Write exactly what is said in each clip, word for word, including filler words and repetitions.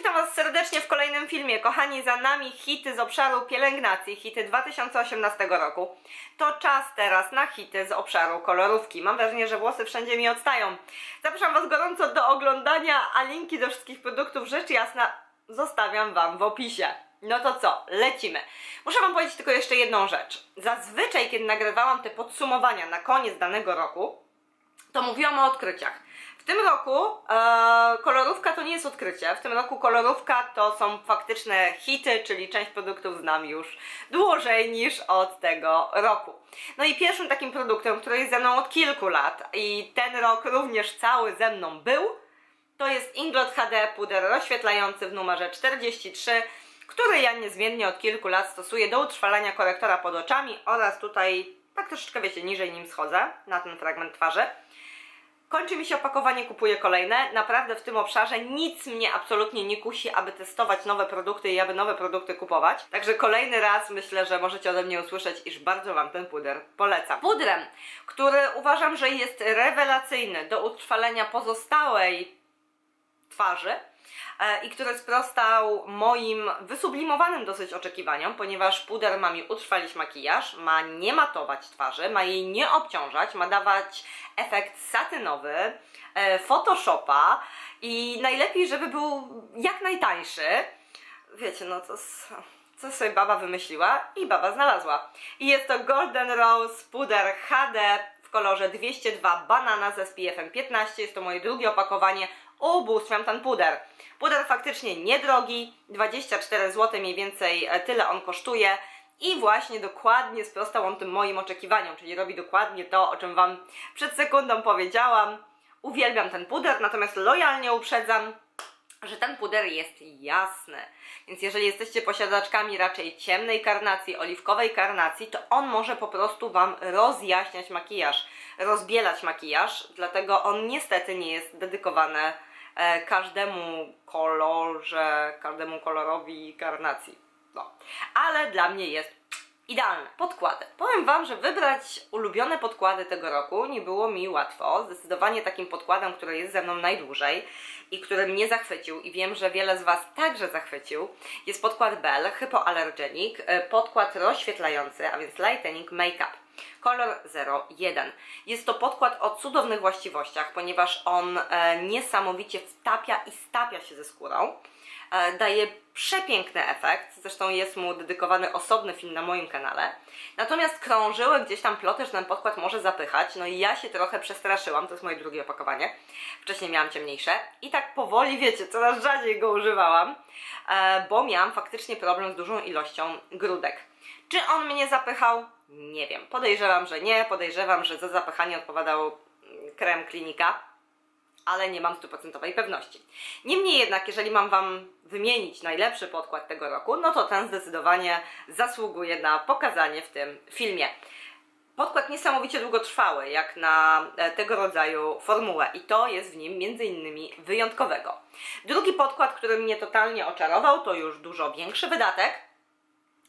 witam Was serdecznie w kolejnym filmie. Kochani, za nami hity z obszaru pielęgnacji, hity dwa tysiące osiemnastego roku. To czas teraz na hity z obszaru kolorówki. Mam wrażenie, że włosy wszędzie mi odstają. Zapraszam Was gorąco do oglądania, a linki do wszystkich produktów rzecz jasna zostawiam Wam w opisie. No to co, lecimy. Muszę Wam powiedzieć tylko jeszcze jedną rzecz. Zazwyczaj, kiedy nagrywałam te podsumowania na koniec danego roku, to mówiłam o odkryciach. W tym roku e, kolorówka to nie jest odkrycie, w tym roku kolorówka to są faktyczne hity, czyli część produktów znam już dłużej niż od tego roku. No i pierwszym takim produktem, który jest ze mną od kilku lat i ten rok również cały ze mną był, to jest Inglot H D puder rozświetlający w numerze czterdzieści trzy, który ja niezmiennie od kilku lat stosuję do utrwalania korektora pod oczami oraz tutaj tak troszeczkę, wiecie, niżej nim schodzę na ten fragment twarzy. Kończy mi się opakowanie, kupuję kolejne. Naprawdę w tym obszarze nic mnie absolutnie nie kusi, aby testować nowe produkty i aby nowe produkty kupować. Także kolejny raz myślę, że możecie ode mnie usłyszeć, iż bardzo Wam ten puder polecam. Pudrem, który uważam, że jest rewelacyjny do utrwalenia pozostałej twarzy i który sprostał moim wysublimowanym dosyć oczekiwaniom, ponieważ puder ma mi utrwalić makijaż, ma nie matować twarzy, ma jej nie obciążać, ma dawać efekt satynowy, e, photoshopa i najlepiej, żeby był jak najtańszy. Wiecie, no to... co sobie baba wymyśliła i baba znalazła. I jest to Golden Rose puder H D w kolorze dwieście dwa banana z S P F-em piętnaście. Jest to moje drugie opakowanie. Ubóstwiam ten puder. Puder faktycznie niedrogi, dwadzieścia cztery złote mniej więcej, tyle on kosztuje i właśnie dokładnie sprostał on tym moim oczekiwaniom, czyli robi dokładnie to, o czym Wam przed sekundą powiedziałam. Uwielbiam ten puder, natomiast lojalnie uprzedzam, że ten puder jest jasny, więc jeżeli jesteście posiadaczkami raczej ciemnej karnacji, oliwkowej karnacji, to on może po prostu Wam rozjaśniać makijaż, rozbielać makijaż, dlatego on niestety nie jest dedykowany każdemu kolorze, każdemu kolorowi karnacji, no. Ale dla mnie jest idealne. Podkłady. Powiem Wam, że wybrać ulubione podkłady tego roku nie było mi łatwo. Zdecydowanie takim podkładem, który jest ze mną najdłużej i który mnie zachwycił i wiem, że wiele z Was także zachwycił, jest podkład Bell Hypoallergenic, podkład rozświetlający, a więc Lightening Makeup. Kolor zero jeden. Jest to podkład o cudownych właściwościach, ponieważ on e, niesamowicie wtapia i stapia się ze skórą. E, daje przepiękny efekt, zresztą jest mu dedykowany osobny film na moim kanale. Natomiast krążyły gdzieś tam ploty, że ten podkład może zapychać. No i ja się trochę przestraszyłam, to jest moje drugie opakowanie. Wcześniej miałam ciemniejsze i tak powoli, wiecie, coraz rzadziej go używałam, e, bo miałam faktycznie problem z dużą ilością grudek. Czy on mnie zapychał? Nie wiem, podejrzewam, że nie, podejrzewam, że za zapychanie odpowiadał krem Klinika, ale nie mam stuprocentowej pewności. Niemniej jednak, jeżeli mam Wam wymienić najlepszy podkład tego roku, no to ten zdecydowanie zasługuje na pokazanie w tym filmie. Podkład niesamowicie długotrwały, jak na tego rodzaju formułę i to jest w nim między innymi wyjątkowego. Drugi podkład, który mnie totalnie oczarował, to już dużo większy wydatek.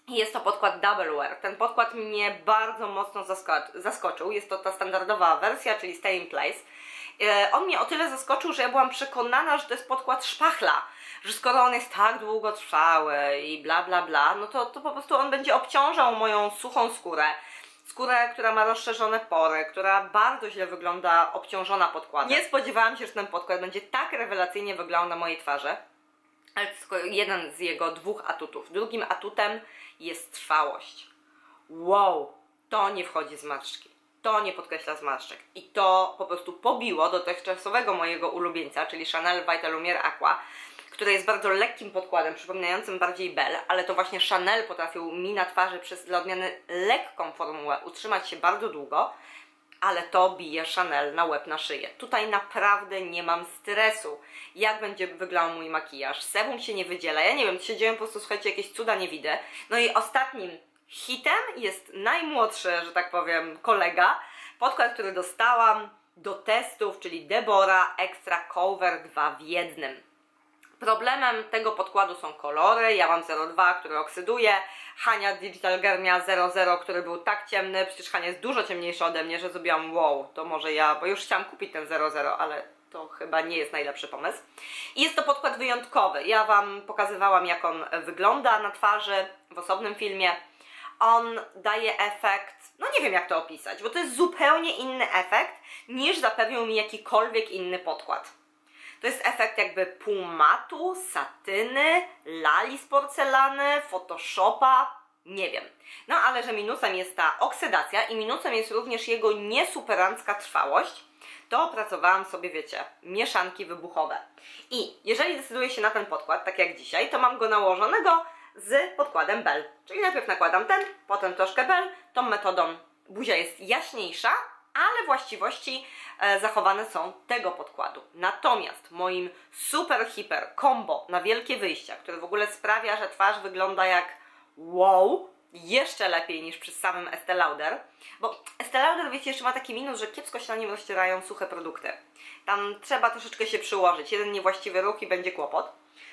Jest to podkład Double Wear. Ten podkład mnie bardzo mocno zaskoczył. Jest to ta standardowa wersja, czyli Stay in Place. On mnie o tyle zaskoczył, że ja byłam przekonana, że to jest podkład szpachla, że skoro on jest tak długotrwały i bla bla bla, no to, to po prostu on będzie obciążał moją suchą skórę. Skórę, która ma rozszerzone pory, która bardzo źle wygląda obciążona podkładem. Nie spodziewałam się, że ten podkład będzie tak rewelacyjnie wyglądał na mojej twarzy. Ale to tylko jeden z jego dwóch atutów. Drugim atutem jest trwałość. Wow, to nie wchodzi zmarszczki. To nie podkreśla zmarszczek. I to po prostu pobiło dotychczasowego mojego ulubieńca, czyli Chanel Vitalumière Aqua, który jest bardzo lekkim podkładem, przypominającym bardziej Bell, ale to właśnie Chanel potrafił mi na twarzy przez dla odmiany lekką formułę utrzymać się bardzo długo, ale to bije Chanel na łeb, na szyję. Tutaj naprawdę nie mam stresu, jak będzie wyglądał mój makijaż. Sebum się nie wydziela, ja nie wiem, się dzieją po prostu, słuchajcie, jakieś cuda nie widzę. No i ostatnim hitem jest najmłodszy, że tak powiem, kolega. Podkład, który dostałam do testów, czyli Deborah Extra Cover dwa w jednym. Problemem tego podkładu są kolory. Ja mam zero dwa, który oksyduje. Hania Digital Germia zero zero, który był tak ciemny. Przecież Hania jest dużo ciemniejsza ode mnie, że zrobiłam wow, to może ja, bo już chciałam kupić ten zero zero, ale to chyba nie jest najlepszy pomysł. I jest to podkład wyjątkowy. Ja Wam pokazywałam, jak on wygląda na twarzy w osobnym filmie. On daje efekt, no nie wiem jak to opisać, bo to jest zupełnie inny efekt niż zapewnił mi jakikolwiek inny podkład. To jest efekt jakby półmatu, satyny, lali z porcelany, photoshopa, nie wiem. No ale że minusem jest ta oksydacja i minusem jest również jego niesuperancka trwałość, to opracowałam sobie, wiecie, mieszanki wybuchowe. I jeżeli decyduję się na ten podkład, tak jak dzisiaj, to mam go nałożonego z podkładem Bell. Czyli najpierw nakładam ten, potem troszkę Bell. Tą metodą buzia jest jaśniejsza, ale właściwości e, zachowane są tego podkładu. Natomiast moim super hiper combo na wielkie wyjścia, które w ogóle sprawia, że twarz wygląda jak wow, jeszcze lepiej niż przy samym Estée Lauder, bo Estée Lauder, wiecie, jeszcze ma taki minus, że kiepsko się na nim rozcierają suche produkty. Tam trzeba troszeczkę się przyłożyć, jeden niewłaściwy ruch i będzie kłopot.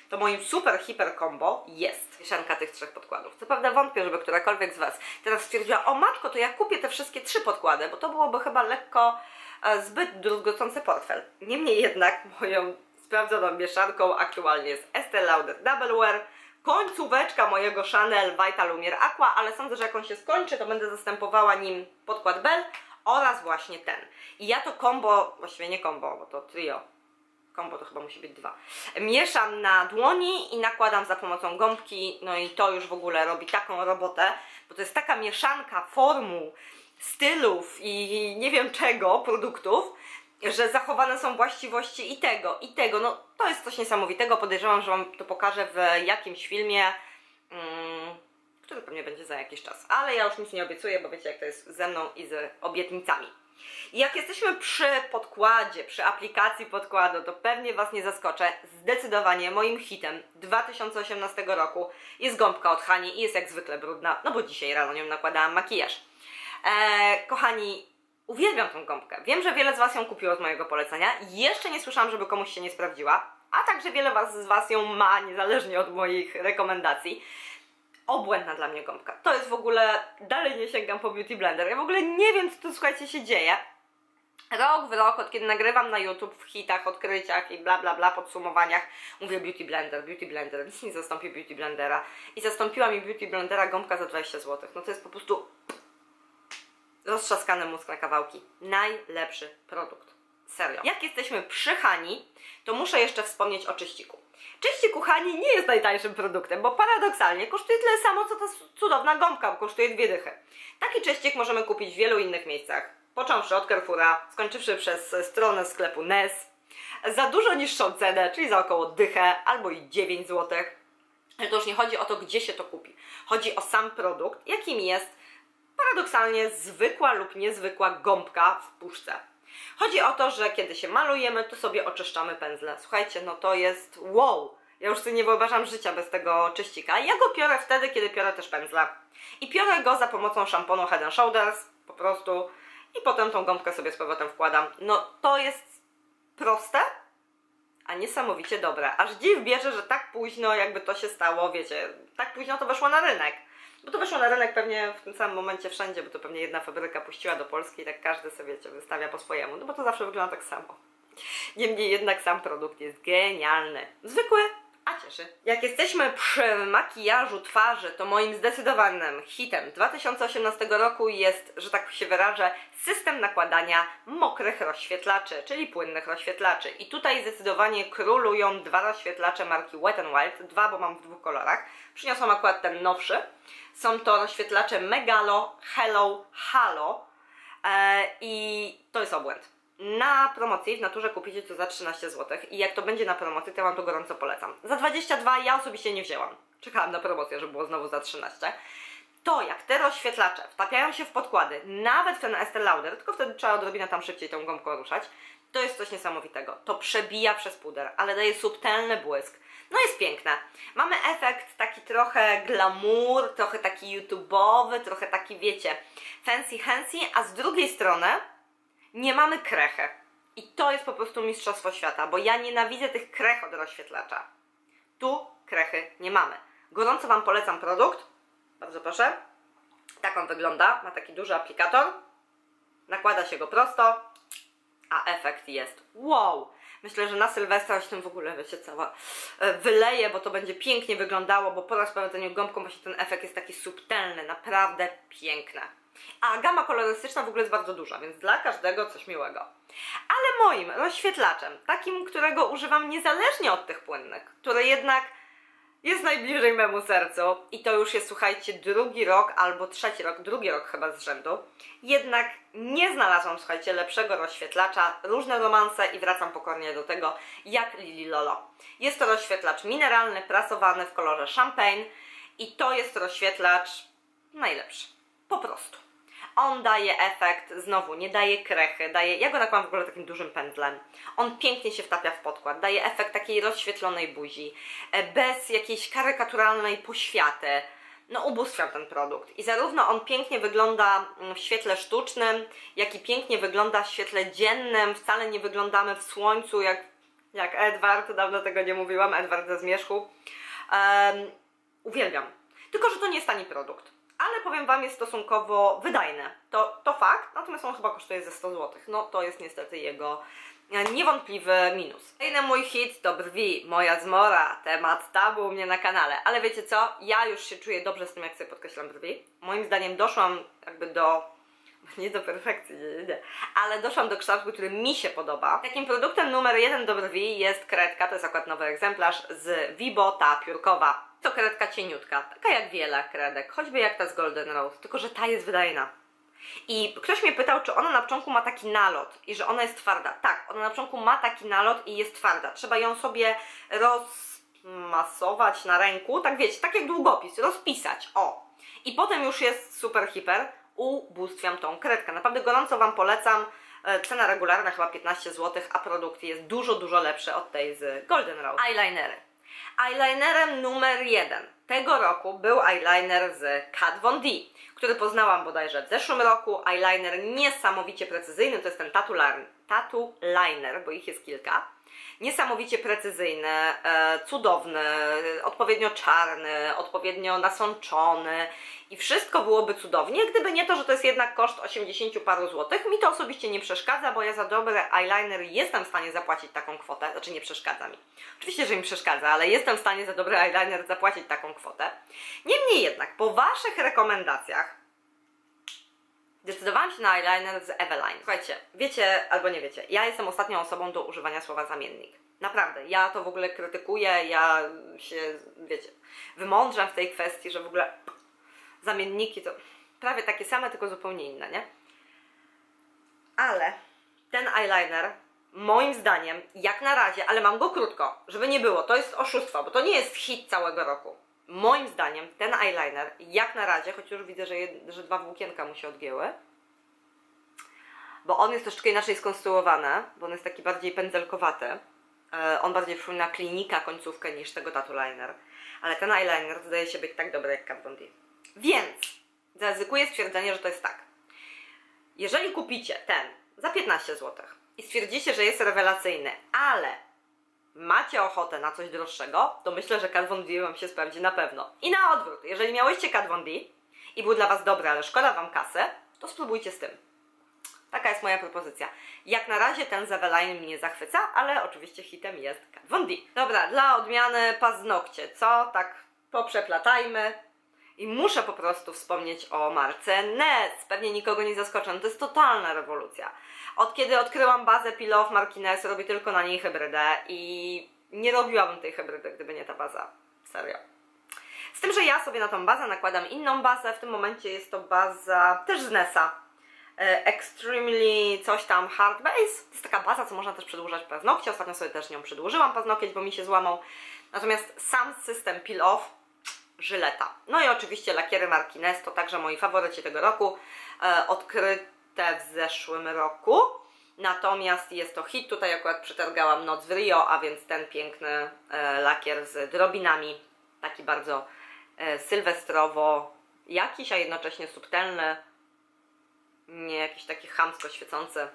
To moim super hiper combo jest mieszanka tych trzech podkładów. Co prawda wątpię, żeby którakolwiek z Was teraz stwierdziła: o matko, to ja kupię te wszystkie trzy podkłady, bo to byłoby chyba lekko e, zbyt druzgocący portfel. Niemniej jednak moją sprawdzoną mieszanką aktualnie jest Estée Lauder Double Wear, końcóweczka mojego Chanel Vitalumière Aqua, ale sądzę, że jak on się skończy, to będę zastępowała nim podkład Bell oraz właśnie ten. I ja to combo, właściwie nie combo, bo to trio, bo to chyba musi być dwa. Mieszam na dłoni i nakładam za pomocą gąbki, no i to już w ogóle robi taką robotę, bo to jest taka mieszanka formuł, stylów i nie wiem czego, produktów, że zachowane są właściwości i tego, i tego. No to jest coś niesamowitego. Podejrzewam, że Wam to pokażę w jakimś filmie, hmm, który pewnie będzie za jakiś czas, ale ja już nic nie obiecuję, bo wiecie jak to jest ze mną i z obietnicami. I jak jesteśmy przy podkładzie, przy aplikacji podkładu, to pewnie Was nie zaskoczę, zdecydowanie moim hitem dwa tysiące osiemnastego roku jest gąbka od Hani i jest jak zwykle brudna, no bo dzisiaj rano nią nakładałam makijaż. Eee, kochani, uwielbiam tą gąbkę, wiem, że wiele z Was ją kupiło z mojego polecenia, jeszcze nie słyszałam, żeby komuś się nie sprawdziła, a także wiele was, z Was ją ma, niezależnie od moich rekomendacji. Obłędna dla mnie gąbka. To jest w ogóle... Dalej nie sięgam po Beauty Blender. Ja w ogóle nie wiem, co tu, słuchajcie, się dzieje. Rok w rok, od kiedy nagrywam na YouTube, w hitach, odkryciach i bla bla bla, podsumowaniach, mówię Beauty Blender, Beauty Blender. Nic nie zastąpi Beauty Blendera. I zastąpiła mi Beauty Blendera gąbka za dwadzieścia złotych. No to jest po prostu... roztrzaskany mózg na kawałki. Najlepszy produkt. Serio. Jak jesteśmy przy Hani, to muszę jeszcze wspomnieć o czyściku. Czyścik u Hani nie jest najtańszym produktem, bo paradoksalnie kosztuje tyle samo, co ta cudowna gąbka, bo kosztuje dwie dychy. Taki czyścik możemy kupić w wielu innych miejscach, począwszy od Carrefoura, skończywszy przez stronę sklepu Neess, za dużo niższą cenę, czyli za około dychę albo i dziewięć złotych. Ale to już nie chodzi o to, gdzie się to kupi. Chodzi o sam produkt, jakim jest paradoksalnie zwykła lub niezwykła gąbka w puszce. Chodzi o to, że kiedy się malujemy, to sobie oczyszczamy pędzle. Słuchajcie, no to jest wow! Ja już sobie nie wyobrażam życia bez tego czyścika. Ja go piorę wtedy, kiedy piorę też pędzle. I piorę go za pomocą szamponu Head and Shoulders, po prostu. I potem tą gąbkę sobie z powrotem wkładam. No to jest proste, a niesamowicie dobre. Aż dziw bierze, że tak późno jakby to się stało, wiecie, tak późno to weszło na rynek. Bo to weszło na rynek pewnie w tym samym momencie wszędzie, bo to pewnie jedna fabryka puściła do Polski i tak każdy sobie, wiecie, wystawia po swojemu, no bo to zawsze wygląda tak samo. Niemniej jednak sam produkt jest genialny. Zwykły, a cieszy. Jak jesteśmy przy makijażu twarzy, to moim zdecydowanym hitem dwa tysiące osiemnastego roku jest, że tak się wyrażę, system nakładania mokrych rozświetlaczy, czyli płynnych rozświetlaczy. I tutaj zdecydowanie królują dwa rozświetlacze marki Wet n Wild, dwa, bo mam w dwóch kolorach. Przyniosłam akurat ten nowszy. Są to rozświetlacze Megalo, Hello Halo eee, i to jest obłęd. Na promocji w Naturze kupicie to za trzynaście złotych i jak to będzie na promocji, to ja Wam to gorąco polecam. Za dwadzieścia dwa ja osobiście nie wzięłam. Czekałam na promocję, żeby było znowu za trzynaście. To jak te rozświetlacze wtapiają się w podkłady, nawet w ten Estée Lauder, tylko wtedy trzeba odrobinę tam szybciej tą gąbką ruszać, to jest coś niesamowitego. To przebija przez puder, ale daje subtelny błysk. No jest piękne. Mamy efekt taki trochę glamour, trochę taki YouTube'owy, trochę taki, wiecie, fancy-hancy, a z drugiej strony nie mamy krechy. I to jest po prostu mistrzostwo świata, bo ja nienawidzę tych krech od rozświetlacza. Tu krechy nie mamy. Gorąco Wam polecam produkt. Bardzo proszę. Tak on wygląda. Ma taki duży aplikator. Nakłada się go prosto, a efekt jest wow! Myślę, że na Sylwestra się tym w ogóle, wiecie, cała wyleje, bo to będzie pięknie wyglądało, bo po rozprowadzeniu gąbką właśnie ten efekt jest taki subtelny, naprawdę piękny. A gama kolorystyczna w ogóle jest bardzo duża, więc dla każdego coś miłego. Ale moim rozświetlaczem, takim, którego używam niezależnie od tych płynnych, który jednak jest najbliżej memu sercu i to już jest, słuchajcie, drugi rok albo trzeci rok, drugi rok chyba z rzędu, jednak nie znalazłam, słuchajcie, lepszego rozświetlacza, różne romanse i wracam pokornie do tego, jak Lili Lolo. Jest to rozświetlacz mineralny, prasowany w kolorze champagne i to jest rozświetlacz najlepszy, po prostu. On daje efekt, znowu nie daje krechy, daje, ja go nakładam w ogóle takim dużym pędzlem. On pięknie się wtapia w podkład, daje efekt takiej rozświetlonej buzi, bez jakiejś karykaturalnej poświaty. No ubóstwiam ten produkt i zarówno on pięknie wygląda w świetle sztucznym, jak i pięknie wygląda w świetle dziennym. Wcale nie wyglądamy w słońcu jak, jak Edward, dawno tego nie mówiłam, Edward ze Zmierzchu. Um, uwielbiam, tylko że to nie jest tani produkt. Ale powiem Wam, jest stosunkowo wydajne, to, to fakt, natomiast on chyba kosztuje ze sto złotych, no to jest niestety jego niewątpliwy minus. Kolejny mój hit to brwi, moja zmora, temat tabu u mnie na kanale, ale wiecie co, ja już się czuję dobrze z tym, jak sobie podkreślam brwi. Moim zdaniem doszłam jakby do... nie do perfekcji, nie, nie, nie. Ale doszłam do kształtu, który mi się podoba. Takim produktem numer jeden do brwi jest kredka, to jest akurat nowy egzemplarz z Wibota, piórkowa. To kredka cieniutka, taka jak wiele kredek, choćby jak ta z Golden Rose, tylko że ta jest wydajna. I ktoś mnie pytał, czy ona na początku ma taki nalot i że ona jest twarda. Tak, ona na początku ma taki nalot i jest twarda. Trzeba ją sobie rozmasować na ręku, tak wiecie, tak jak długopis, rozpisać, o. I potem już jest super hiper, ubóstwiam tą kredkę. Naprawdę gorąco Wam polecam. Cena regularna chyba piętnaście złotych, a produkt jest dużo, dużo lepszy od tej z Golden Rose. Eyelinery. Eyelinerem numer jeden tego roku był eyeliner z Kat Von D, który poznałam bodajże w zeszłym roku. Eyeliner niesamowicie precyzyjny, to jest ten Tattoo Liner, bo ich jest kilka. Niesamowicie precyzyjny, e, cudowny, odpowiednio czarny, odpowiednio nasączony i wszystko byłoby cudownie, gdyby nie to, że to jest jednak koszt osiemdziesięciu paru złotych. Mi to osobiście nie przeszkadza, bo ja za dobry eyeliner jestem w stanie zapłacić taką kwotę, znaczy nie przeszkadza mi. Oczywiście, że mi przeszkadza, ale jestem w stanie za dobry eyeliner zapłacić taką kwotę. Niemniej jednak, po Waszych rekomendacjach zdecydowałam się na eyeliner z Eveline. Słuchajcie, wiecie albo nie wiecie, ja jestem ostatnią osobą do używania słowa zamiennik. Naprawdę, ja to w ogóle krytykuję, ja się, wiecie, wymądrzam w tej kwestii, że w ogóle zamienniki to prawie takie same, tylko zupełnie inne, nie? Ale ten eyeliner, moim zdaniem, jak na razie, ale mam go krótko, żeby nie było, to jest oszustwo, bo to nie jest hit całego roku. Moim zdaniem ten eyeliner, jak na razie, choć już widzę, że, jed, że dwa włókienka mu się odgięły, bo on jest troszeczkę inaczej skonstruowany, bo on jest taki bardziej pędzelkowaty. Yy, on bardziej przypomina Klinika końcówkę niż tego Tattoo Liner. Ale ten eyeliner zdaje się być tak dobry jak Kat Von D. Więc zaryzykuję stwierdzenie, że to jest tak. Jeżeli kupicie ten za piętnaście złotych i stwierdzicie, że jest rewelacyjny, ale macie ochotę na coś droższego, to myślę, że Kat Von D Wam się sprawdzi na pewno. I na odwrót, jeżeli miałyście Kat Von D i był dla Was dobry, ale szkoda Wam kasy, to spróbujcie z tym. Taka jest moja propozycja. Jak na razie ten z Eveline mnie zachwyca, ale oczywiście hitem jest Kat Von D. Dobra, dla odmiany paznokcie, co? Tak poprzeplatajmy. I muszę po prostu wspomnieć o marce Neess. Pewnie nikogo nie zaskoczę, no to jest totalna rewolucja. Od kiedy odkryłam bazę Peel-Off marki Neess, robię tylko na niej hybrydę i nie robiłabym tej hybrydy, gdyby nie ta baza. Serio. Z tym, że ja sobie na tą bazę nakładam inną bazę. W tym momencie jest to baza też z Neessa. Extremely coś tam Hard Base. To jest taka baza, co można też przedłużać paznokcie. Ostatnio sobie też nią przedłużyłam paznokieć, bo mi się złamał. Natomiast sam system Peel-Off, Żyleta. No i oczywiście lakiery marki Neess to także moi faworyci tego roku, e, odkryte w zeszłym roku. Natomiast jest to hit, tutaj akurat przetargałam Noc w Rio, a więc ten piękny e, lakier z drobinami, taki bardzo e, sylwestrowo jakiś, a jednocześnie subtelny, nie jakiś taki chamsko świecący.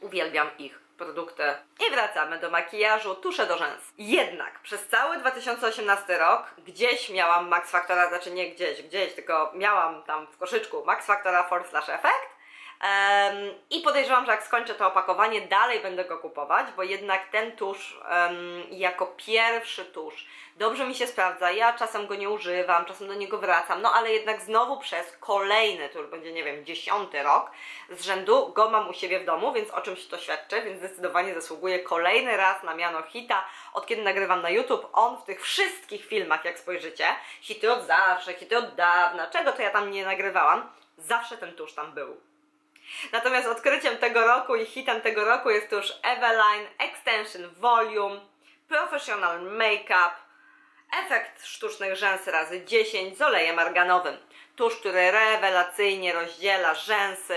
Uwielbiam ich produkty. I wracamy do makijażu, tusze do rzęs. Jednak przez cały dwa tysiące osiemnasty rok gdzieś miałam Max Factora, znaczy nie gdzieś, gdzieś, tylko miałam tam w koszyczku Max Factora Force Effect um, i podejrzewam, że jak skończę to opakowanie, dalej będę go kupować, bo jednak ten tusz um, jako pierwszy tusz dobrze mi się sprawdza. Ja czasem go nie używam, czasem do niego wracam, no ale jednak znowu przez kolejny, to już będzie, nie wiem, dziesiąty rok z rzędu go mam u siebie w domu, więc o czymś to świadczy, więc zdecydowanie zasługuje kolejny raz na miano hita. Od kiedy nagrywam na YouTube, on w tych wszystkich filmach, jak spojrzycie, hity od zawsze, hity od dawna, czego to ja tam nie nagrywałam, zawsze ten tusz tam był. Natomiast odkryciem tego roku i hitem tego roku jest tusz Eveline Extension Volume Professional Makeup, efekt sztucznych rzęs razy dziesięć z olejem arganowym. Tusz, który rewelacyjnie rozdziela rzęsy,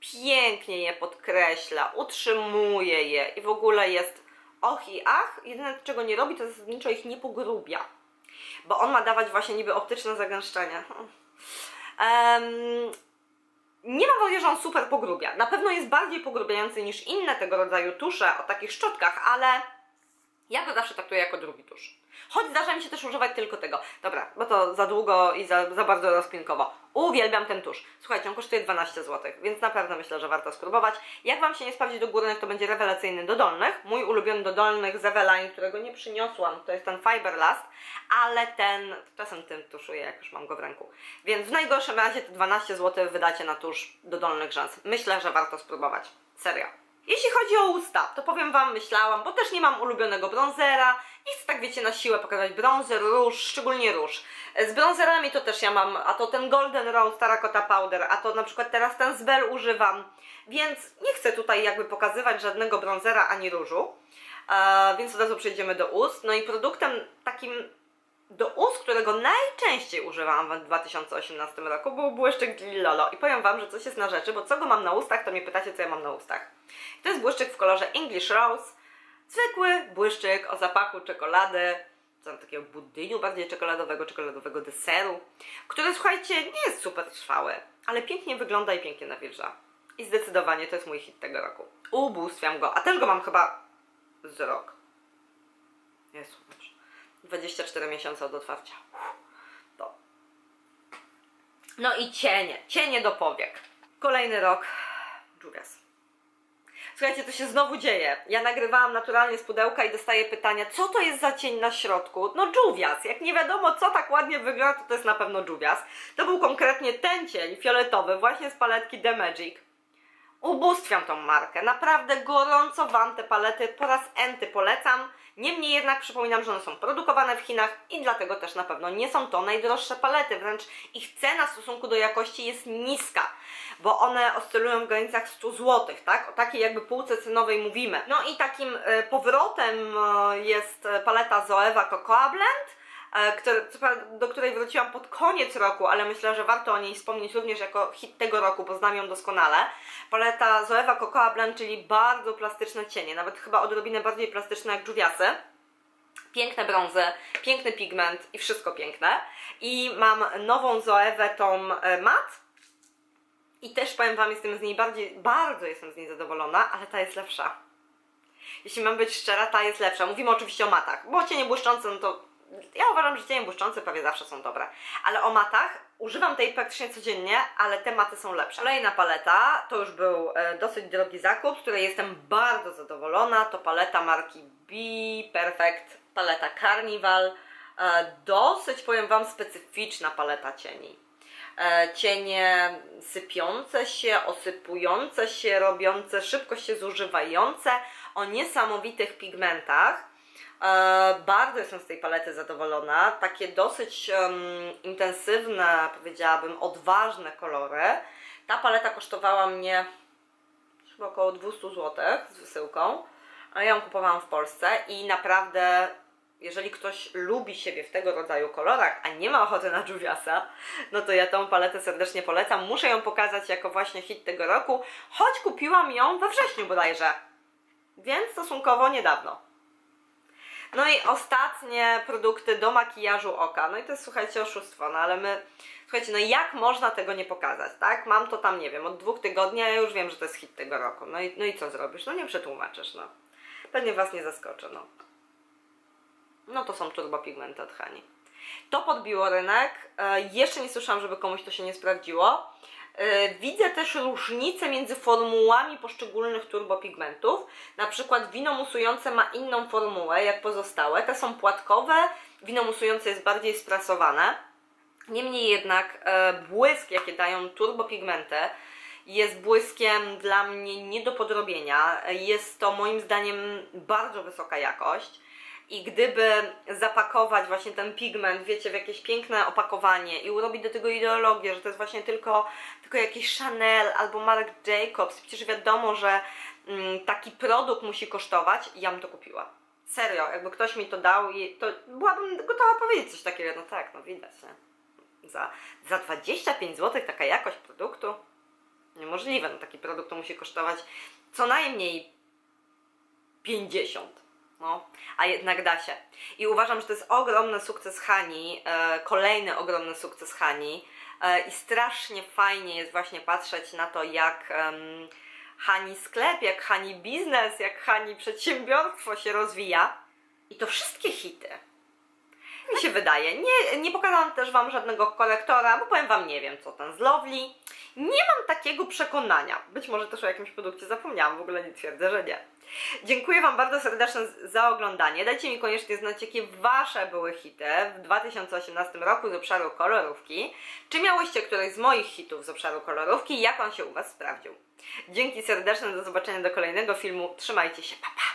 pięknie je podkreśla, utrzymuje je i w ogóle jest och i ach. Jedyne, czego nie robi, to zasadniczo ich nie pogrubia, bo on ma dawać właśnie niby optyczne zagęszczenia. Um, nie mam wrażenia, że on super pogrubia. Na pewno jest bardziej pogrubiający niż inne tego rodzaju tusze o takich szczotkach, ale ja go zawsze traktuję jako drugi tusz. Choć zdarza mi się też używać tylko tego. Dobra, bo to za długo i za, za bardzo rozpinkowo. Uwielbiam ten tusz. Słuchajcie, on kosztuje dwanaście złotych, więc naprawdę myślę, że warto spróbować. Jak Wam się nie sprawdzi do górnych, to będzie rewelacyjny do dolnych. Mój ulubiony do dolnych z Eveline, którego nie przyniosłam, to jest ten Fiberlast, ale ten, czasem tym tuszuję, jak już mam go w ręku. Więc w najgorszym razie te dwanaście złotych wydacie na tusz do dolnych rzęs. Myślę, że warto spróbować. Serio. Jeśli chodzi o usta, to powiem Wam, myślałam, bo też nie mam ulubionego bronzera. Nie chcę tak, wiecie, na siłę pokazać bronzer, róż, szczególnie róż. Z bronzerami to też ja mam, a to ten Golden Rose, Terracotta Powder, a to na przykład teraz ten z Bell używam. Więc nie chcę tutaj jakby pokazywać żadnego bronzera ani różu. Eee, więc od razu przejdziemy do ust. No i produktem takim do ust, którego najczęściej używałam w dwa tysiące osiemnastym roku, był błyszczyk Lili Lolo. I powiem Wam, że coś jest na rzeczy, bo co go mam na ustach, to mnie pytacie, co ja mam na ustach. I to jest błyszczyk w kolorze English Rose. Zwykły błyszczyk o zapachu czekolady, tam takiego budyniu bardziej czekoladowego, czekoladowego deseru, który, słuchajcie, nie jest super trwały, ale pięknie wygląda i pięknie nawilża. I zdecydowanie to jest mój hit tego roku. Ubóstwiam go, a też go mam chyba z rok. Jezu, dwadzieścia cztery miesiące od otwarcia. To. No i cienie, cienie do powiek. Kolejny rok Juvia's. Słuchajcie, to się znowu dzieje. Ja nagrywałam naturalnie z pudełka i dostaję pytania, co to jest za cień na środku? No Juvia's. Jak nie wiadomo, co tak ładnie wygląda, to to jest na pewno Juvia's. To był konkretnie ten cień fioletowy, właśnie z paletki The Magic. Ubóstwiam tą markę. Naprawdę gorąco Wam te palety po raz enty polecam. Niemniej jednak przypominam, że one są produkowane w Chinach i dlatego też na pewno nie są to najdroższe palety, wręcz ich cena w stosunku do jakości jest niska, bo one oscylują w granicach stu złotych, tak? O takiej jakby półce cenowej mówimy. No i takim powrotem jest paleta Zoeva Cocoa Blend, do której wróciłam pod koniec roku, ale myślę, że warto o niej wspomnieć również jako hit tego roku, bo znam ją doskonale. Paleta Zoeva Cocoa Blend, czyli bardzo plastyczne cienie, nawet chyba odrobinę bardziej plastyczne jak Juvia's. Piękne brązy, piękny pigment i wszystko piękne. I mam nową Zoevę, tą Matte. I też powiem Wam, jestem z niej bardziej, bardzo jestem z niej zadowolona, ale ta jest lepsza. Jeśli mam być szczera, ta jest lepsza. Mówimy oczywiście o matach, bo cienie błyszczące, no to ja uważam, że cienie błyszczące prawie zawsze są dobre. Ale o matach, używam tej praktycznie codziennie, ale te maty są lepsze. Kolejna paleta, to już był dosyć drogi zakup, z której jestem bardzo zadowolona. To paleta marki B Perfect, paleta Carnival. Dosyć, powiem Wam, specyficzna paleta cieni. Cienie sypiące się, osypujące się, robiące, szybko się zużywające, o niesamowitych pigmentach. Bardzo jestem z tej palety zadowolona. Takie dosyć um, intensywne, powiedziałabym, odważne kolory. Ta paleta kosztowała mnie chyba około dwieście złotych z wysyłką. Ja ją kupowałam w Polsce i naprawdę, jeżeli ktoś lubi siebie w tego rodzaju kolorach, a nie ma ochoty na Juvia's, no to ja tą paletę serdecznie polecam. Muszę ją pokazać jako właśnie hit tego roku, choć kupiłam ją we wrześniu bodajże, więc stosunkowo niedawno. No i ostatnie produkty do makijażu oka. No i to jest, słuchajcie, oszustwo, no ale my... Słuchajcie, no jak można tego nie pokazać, tak? Mam to tam, nie wiem, od dwóch tygodni, a ja już wiem, że to jest hit tego roku. No i, no i co zrobisz? No nie przetłumaczysz, no. Pewnie Was nie zaskoczę, no. No to są turbopigmenty od Hani. To podbiło rynek. E, jeszcze nie słyszałam, żeby komuś to się nie sprawdziło. Widzę też różnicę między formułami poszczególnych turbopigmentów. Na przykład wino musujące ma inną formułę jak pozostałe. Te są płatkowe, wino musujące jest bardziej sprasowane. Niemniej jednak błysk, jakie dają turbopigmenty, jest błyskiem dla mnie nie do podrobienia. Jest to moim zdaniem bardzo wysoka jakość. I gdyby zapakować właśnie ten pigment, wiecie, w jakieś piękne opakowanie i urobić do tego ideologię, że to jest właśnie tylko, tylko jakiś Chanel albo Marc Jacobs, przecież wiadomo, że mm, taki produkt musi kosztować, ja bym to kupiła. Serio, jakby ktoś mi to dał, i to byłabym gotowa powiedzieć coś takiego, no tak, no widać, nie? Za, za dwadzieścia pięć złotych taka jakość produktu? Niemożliwe, no taki produkt to musi kosztować co najmniej pięćdziesiąt. No, a jednak da się. I uważam, że to jest ogromny sukces Hani, e, kolejny ogromny sukces Hani e, i strasznie fajnie jest właśnie patrzeć na to, jak um, Hani sklep, jak Hani biznes, jak Hani przedsiębiorstwo się rozwija. I to wszystkie hity. Mi się wydaje. Nie, nie pokazałam też Wam żadnego korektora, bo powiem Wam, nie wiem, co ten z Lovely. Nie mam takiego przekonania. Być może też o jakimś produkcie zapomniałam, w ogóle nie twierdzę, że nie. Dziękuję Wam bardzo serdecznie za oglądanie. Dajcie mi koniecznie znać, jakie Wasze były hity w dwa tysiące osiemnastym roku z obszaru kolorówki. Czy miałyście któreś z moich hitów z obszaru kolorówki? Jak on się u Was sprawdził? Dzięki serdeczne, do zobaczenia do kolejnego filmu. Trzymajcie się, pa pa!